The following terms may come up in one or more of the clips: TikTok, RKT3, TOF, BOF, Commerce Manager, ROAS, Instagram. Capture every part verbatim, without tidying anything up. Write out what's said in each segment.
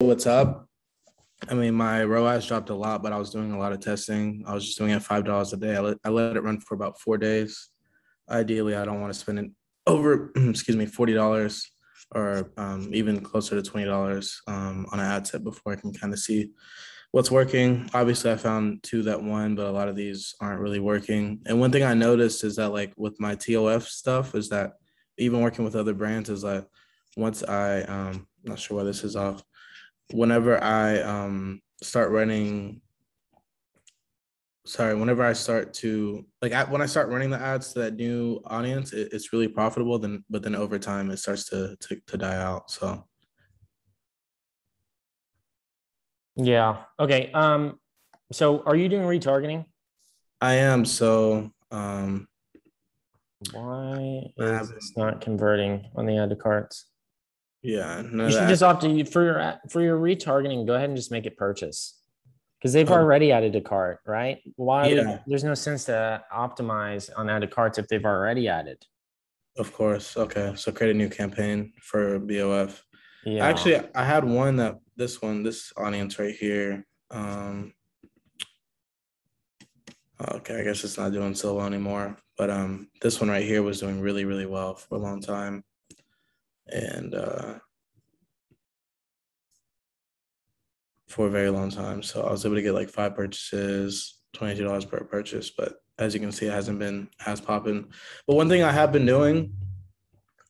What's up? I mean, my R O A S dropped a lot, but I was doing a lot of testing. I was just doing it five dollars a day. I let, I let it run for about four days. Ideally, I don't want to spend it over, excuse me, forty dollars or um, even closer to twenty dollars um, on an ad set before I can kind of see what's working. Obviously, I found two that won, but a lot of these aren't really working. And one thing I noticed is that, like, with my T O F stuff is that even working with other brands is that once I, um, I'm not sure why this is off, whenever I um, start running, sorry, whenever I start to, like I, when I start running the ads to that new audience, it, it's really profitable, then, but then over time it starts to, to, to die out, so. Yeah, okay, um, so are you doing retargeting? I am, so. Um, Why is this not converting on the add to carts? Yeah, no, you should that. just opt in for your for your retargeting. Go ahead and just make it purchase, because they've oh. already added to cart, right? Why? Yeah. There's no sense to optimize on added carts if they've already added. Of course. Okay, so create a new campaign for B O F. Yeah. Actually, I had one that this one, this audience right here. Um, okay, I guess it's not doing so well anymore. But um, this one right here was doing really, really well for a long time. And uh, for a very long time. So I was able to get like five purchases, twenty-two dollars per purchase. But as you can see, it hasn't been as popping. But one thing I have been doing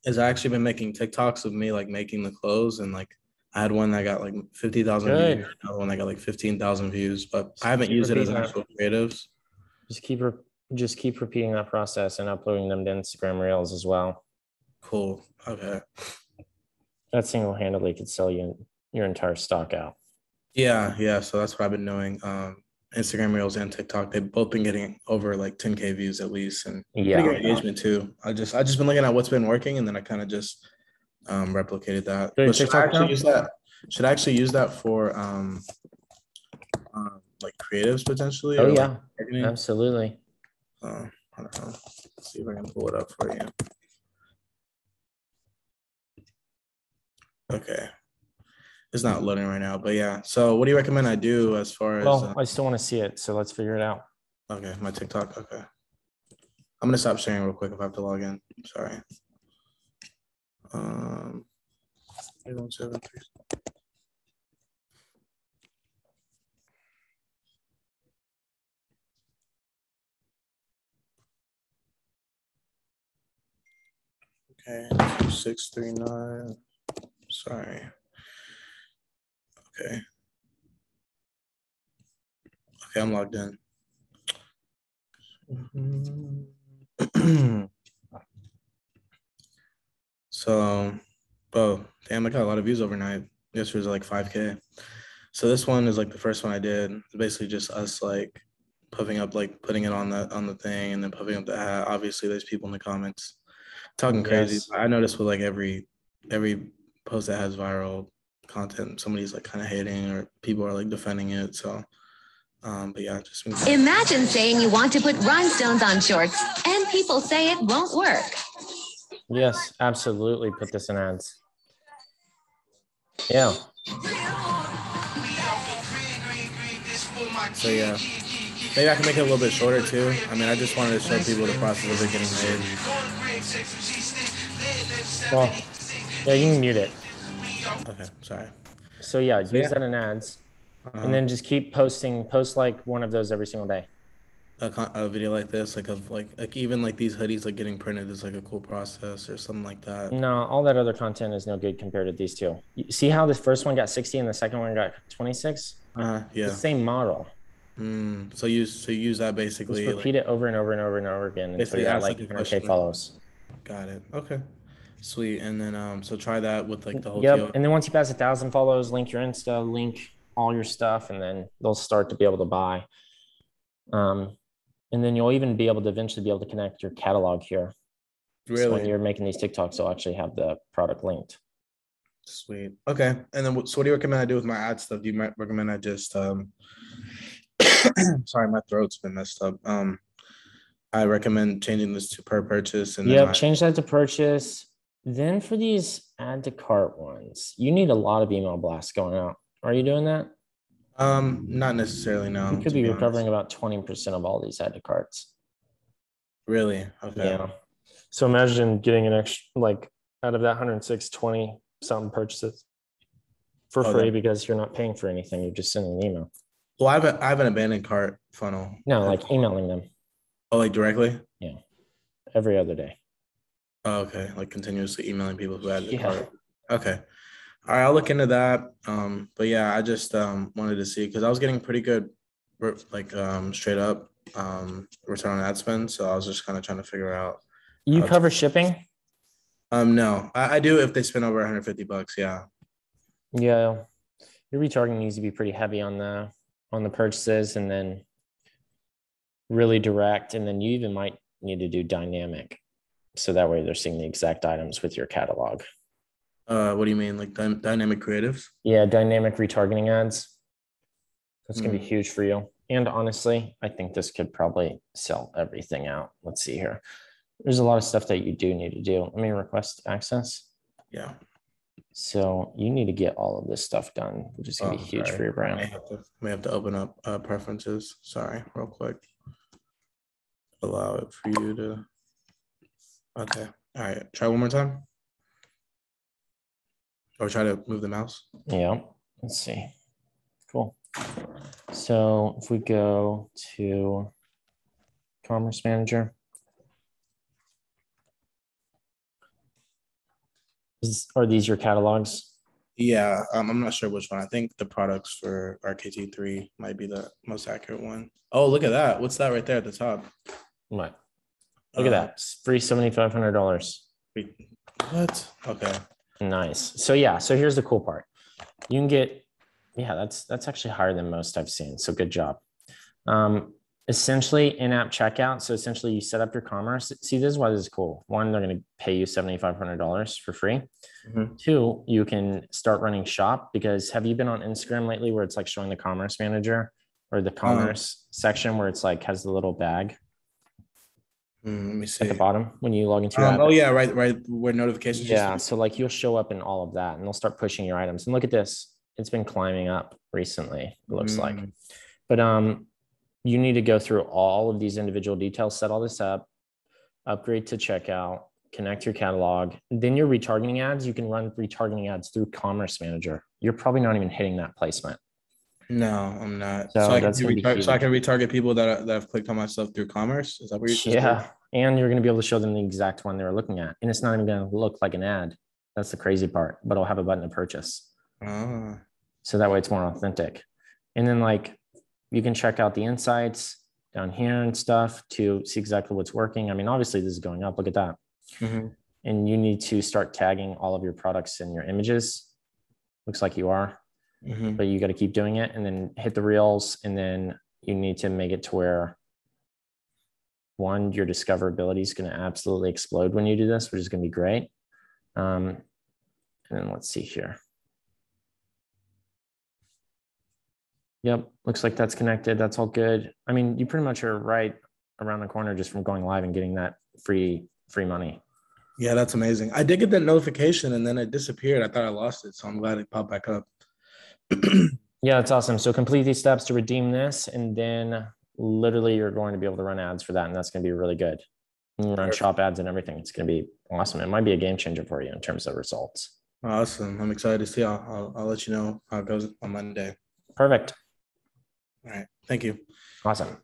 is I actually been making TikToks of me like making the clothes. And like I had one that got like fifty thousand views, another one that got like fifteen thousand views. But I haven't used it as actual creatives. Just keep, just keep repeating that process and uploading them to Instagram Reels as well. Cool. Okay. That single-handedly could sell you your entire stock out. Yeah, yeah. So that's what I've been doing. Um, Instagram Reels and TikTok, they've both been getting over like ten K views at least, and yeah, pretty good engagement too. I just I just been looking at what's been working, and then I kind of just um, replicated that. But should I actually use that? Should I actually use that for um, um like creatives potentially? Oh yeah, like absolutely. Uh, I don't know. Let's see if I can pull it up for you. Okay, it's not loading right now, but yeah. So what do you recommend I do as far as? Well, uh, I still want to see it, so let's figure it out. Okay, my TikTok, okay. I'm gonna stop sharing real quick if I have to log in, sorry. Um, eight one seven three. Okay, two six three nine. Sorry. Okay. Okay, I'm logged in. Mm-hmm. So, oh, damn, I got a lot of views overnight. Yesterday was like five K. So this one is like the first one I did. It's basically just us like puffing up, like putting it on the on the thing and then puffing up the hat. Obviously, there's people in the comments talking crazy. Yes. I noticed with like every every post that has viral content, somebody's like kind of hating or people are like defending it. So, um, but yeah, just imagine saying you want to put rhinestones on shorts and people say it won't work. Yes, absolutely. Put this in ads. Yeah. So yeah, maybe I can make it a little bit shorter too. I mean, I just wanted to show people the process of getting paid. Well, yeah, you can mute it. Okay, sorry. So yeah, use yeah. that in ads, uh-huh. and then just keep posting. Post like one of those every single day. A, con a video like this, like of like like even like these hoodies like getting printed is like a cool process or something like that. No, all that other content is no good compared to these two. You see how this first one got sixty and the second one got twenty-six? Uh, yeah. It's the same model. Mm, so use so use that basically. Just repeat like, it over and over and over and over again until you got like one K follows. Got it. Okay. Sweet. And then um so try that with like the whole yep deal. And then once you pass a thousand follows, link your Insta, link all your stuff, and then they'll start to be able to buy, um and then you'll even be able to eventually be able to connect your catalog here. Really? So when you're making these TikToks, you'll actually have the product linked. Sweet. Okay. And then so what do you recommend I do with my ad stuff? Do you recommend I just um sorry, my throat's been messed up. um I recommend changing this to per purchase, and yeah, change that to purchase. Then for these add to cart ones. You need a lot of email blasts going out. Are you doing that? Um, not necessarily, no. You could be recovering about twenty percent of all these add to carts. Really? Okay. Yeah. So imagine getting an extra, like out of that one hundred six, twenty something purchases for oh, free yeah. because you're not paying for anything. You're just sending an email. Well, I have, a, I have an abandoned cart funnel. No, like emailing them. Oh, like directly? Yeah. Every other day. Oh, okay. Like continuously emailing people who added the yeah. cart. Okay. All right. I'll look into that. Um, but yeah, I just um, wanted to see, because I was getting pretty good, like um, straight up um, return on ad spend. So I was just kind of trying to figure out. You cover shipping? Um, no, I, I do if they spend over one hundred fifty bucks. Yeah. Yeah. Your retargeting needs to be pretty heavy on the, on the purchases, and then really direct. And then you even might need to do dynamic. So that way they're seeing the exact items with your catalog. Uh, what do you mean? Like dy- dynamic creatives? Yeah. Dynamic retargeting ads. That's going to mm. be huge for you. And honestly, I think this could probably sell everything out. Let's see here. There's a lot of stuff that you do need to do. Let me request access. Yeah. So you need to get all of this stuff done, which is going to oh, be huge sorry. for your brand. I have to, I have to open up uh, preferences. Sorry, real quick. Allow it for you to. Okay. All right. Try one more time. Or try to move the mouse. Yeah. Let's see. Cool. So if we go to Commerce Manager. Are these your catalogs? Yeah, um, I'm not sure which one. I think the products for R K T three might be the most accurate one. Oh, look at that. What's that right there at the top? What? Look uh, at that. It's free seven thousand five hundred dollars. What? Okay. Nice. So yeah, so here's the cool part. You can get, yeah, that's that's actually higher than most I've seen. So good job. Um, essentially in-app checkout. So essentially you set up your commerce. See, this is why this is cool. One, they're going to pay you seven thousand five hundred dollars for free. Mm-hmm. Two, you can start running shop, because have you been on Instagram lately where it's like showing the Commerce Manager or the commerce oh. section where it's like has the little bag mm, let me see. at the bottom when you log into your um, Oh yeah. Right. Right. Where notifications. Yeah. Just- so like you'll show up in all of that and they'll start pushing your items, and look at this. It's been climbing up recently. It looks mm. like, but, um, you need to go through all of these individual details, set all this up, upgrade to checkout, connect your catalog. Then your retargeting ads, you can run retargeting ads through Commerce Manager. You're probably not even hitting that placement. No, I'm not. So, so, I, can retar- so I can retarget people that, are, that have clicked on my stuff through commerce? Is that what you're Yeah, doing? And you're going to be able to show them the exact one they were looking at. And it's not even going to look like an ad. That's the crazy part, but it'll have a button to purchase. Oh. So that way it's more authentic. And then like, you can check out the insights down here and stuff to see exactly what's working. I mean, obviously this is going up. Look at that. Mm-hmm. And you need to start tagging all of your products in your images. Looks like you are, mm-hmm. but you got to keep doing it, and then hit the reels. And then you need to make it to where one, your discoverability is going to absolutely explode when you do this, which is going to be great. Um, and then let's see here. Yep. Looks like that's connected. That's all good. I mean, you pretty much are right around the corner just from going live and getting that free, free money. Yeah, that's amazing. I did get that notification and then it disappeared. I thought I lost it. So I'm glad it popped back up. Yeah, that's awesome. So complete these steps to redeem this. And then literally you're going to be able to run ads for that. And that's going to be really good. You run shop ads and everything. It's going to be awesome. It might be a game changer for you in terms of results. Awesome. I'm excited to see. I'll, I'll, I'll let you know how it goes on Monday. Perfect. All right. Thank you. Awesome.